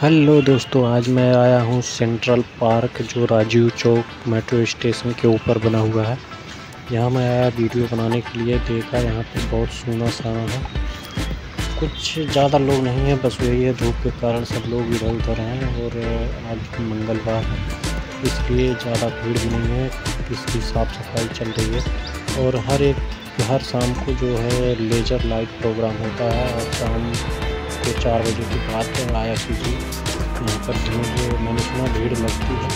Hello दोस्तों, आज मैं आया हूँ सेंट्रल पार्क, जो राजीव चौक मेट्रो स्टेशन के ऊपर बना हुआ है। यहाँ मैं आया वीडियो बनाने के लिए। देखा यहाँ पे बहुत सूना साना है, कुछ ज़्यादा लोग नहीं हैं, बस वही है धूप के कारण सब लोग इधर उधर हैं। और आज मंगलवार है इसलिए ज़्यादा भीड़ भी नहीं है, इसकी साफ़ सफाई चल रही है। और हर शाम को जो है लेज़र लाइट प्रोग्राम होता है, और शाम तो 4 बजे के बाद आया कीजिए। यहाँ पर भीड़, मैंने सुना भीड़ लगती है,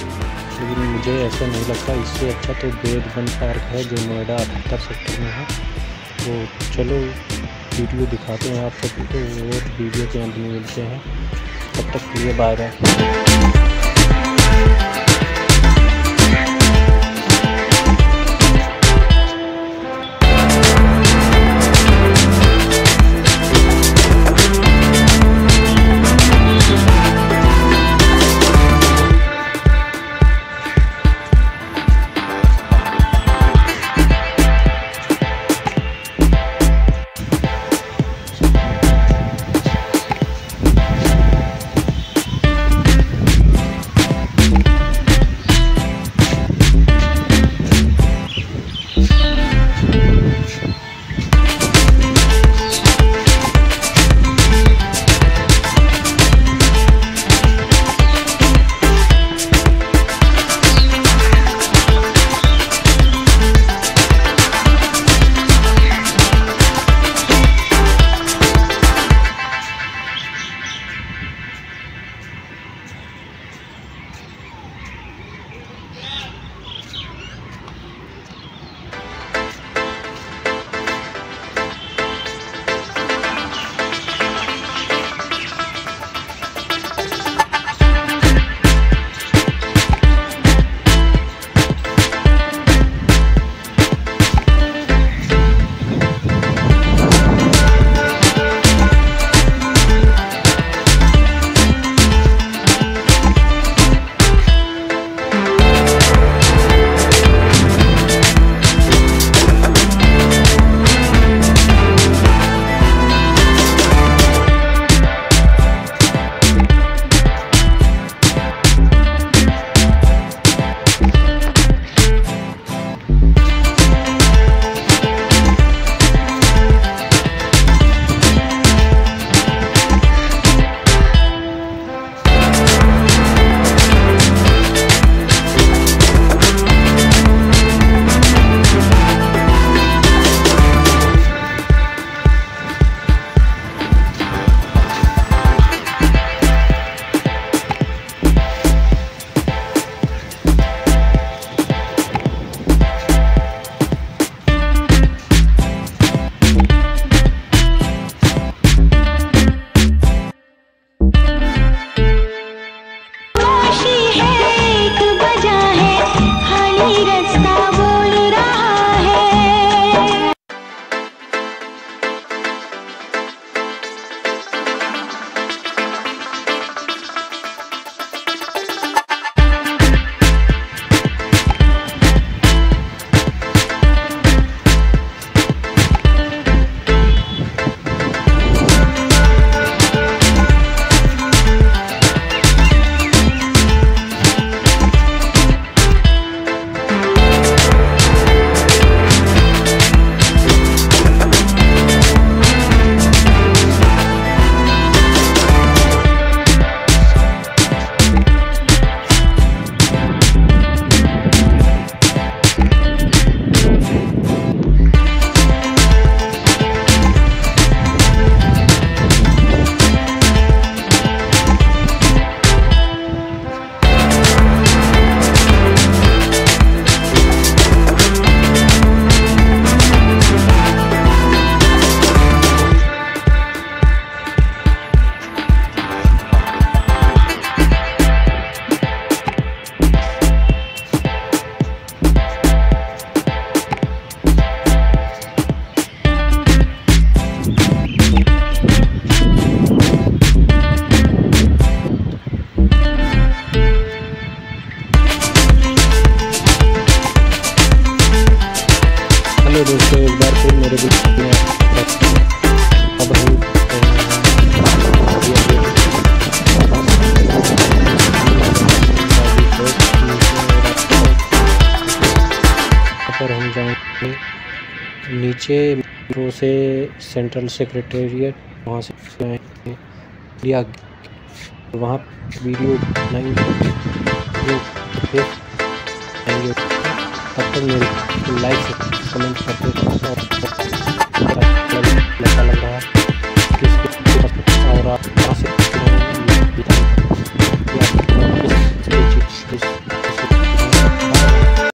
लेकिन मुझे ऐसा नहीं लगता। इससे अच्छा तो गॉड वैन पार्क है, जो नोएडा 78 सेक्टर में है। तो चलो वीडियो दिखाते हैं आप सबको, तो और वीडियो के अंत में मिलते हैं। तब तक के लिए बाय बाय। नीचे मेट्रो से सेंट्रल सेक्रेटेरिएट, वहाँ से वहाँ वीडियो बनाएंगे, तब तक लाइक